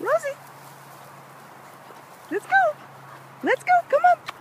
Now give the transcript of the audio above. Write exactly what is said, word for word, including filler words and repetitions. Rosie. Let's go. Let's go. Come on.